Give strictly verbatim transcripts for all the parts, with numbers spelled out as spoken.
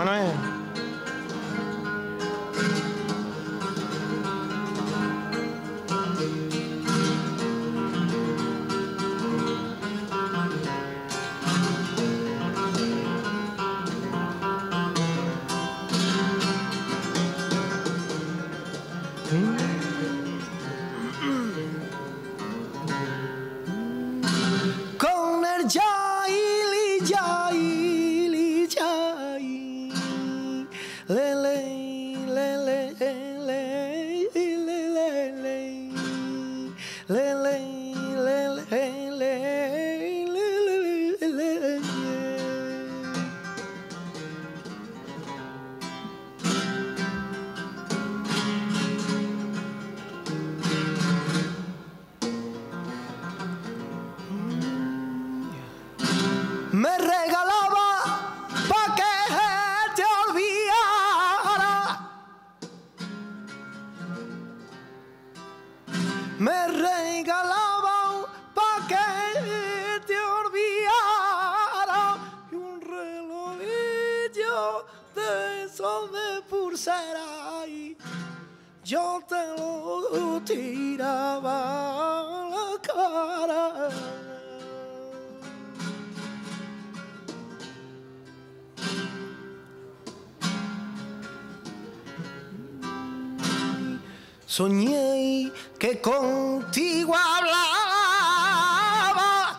Manuel. Yo te lo tiraba a la cara. Soñé que contigo hablaba.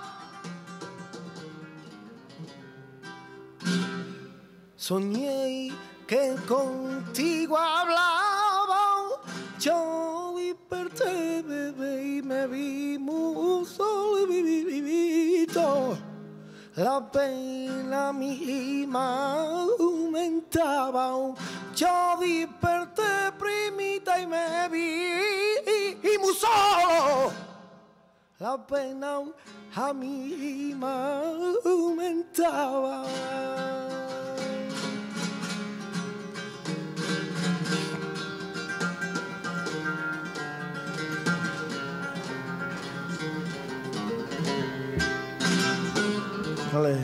Soñé que contigo hablaba. Yo desperté, bebé, y me vi muy solo y vivito. La pena mía aumentaba. Yo desperté, primita, y me vi muy solo. La pena a mí aumentaba. Vale.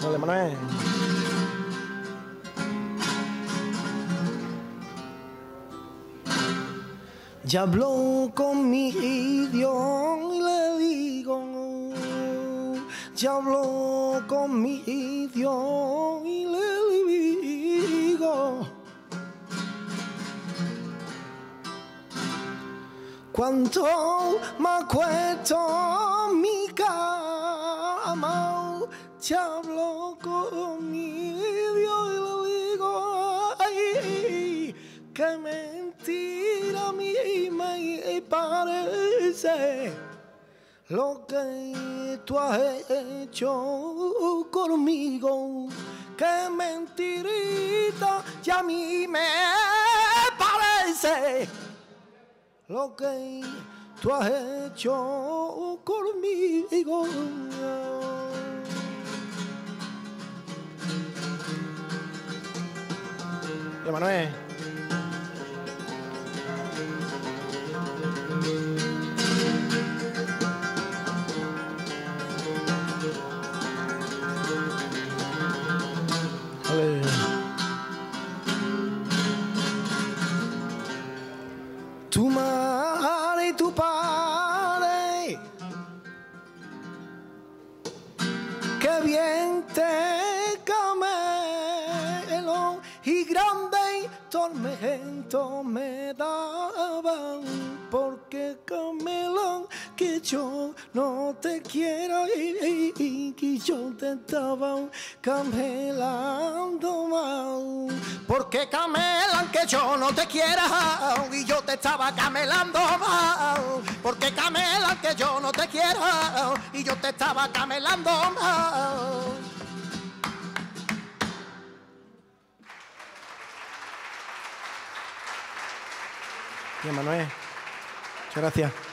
Vale, Manuel. Ya habló con mi idioma y le digo. Ya habló con mi idioma y le digo. Cuando me acuesto en mi cama, te hablo con mi Dios y le digo, ay, qué mentira a mí me parece lo que tú has hecho conmigo, qué mentirita ya a mí me parece lo que tú has hecho conmigo. Manuel. Tu madre y tu padre, qué bien te camelo y grande tormento me daban, porque camelo que yo no te quiero y, y, y que yo te estaba camelando mal. Porque camelan que yo no te quiera y yo te estaba camelando mal. Porque camelan que yo no te quiera y yo te estaba camelando mal. Bien, Manuel. Muchas gracias.